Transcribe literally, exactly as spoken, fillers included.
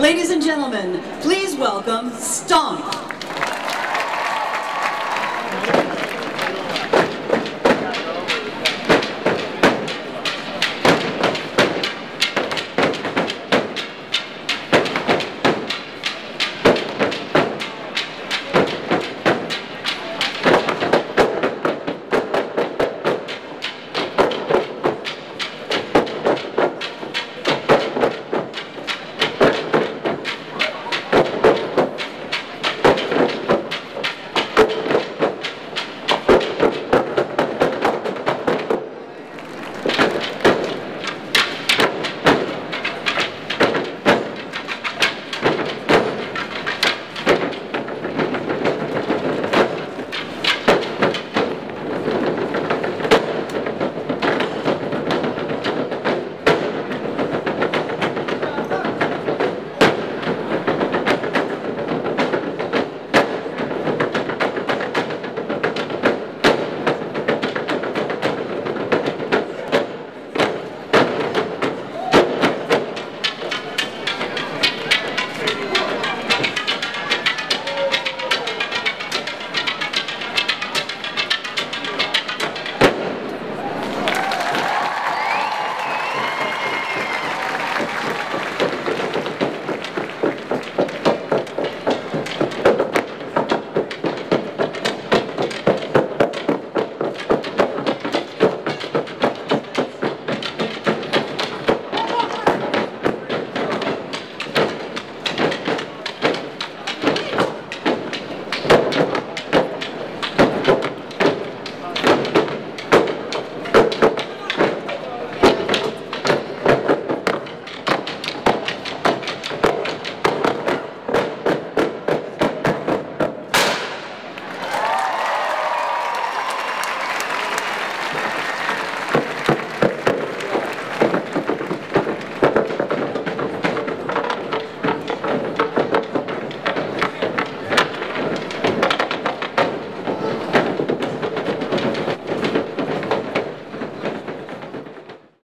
Ladies and gentlemen, please welcome Stomp.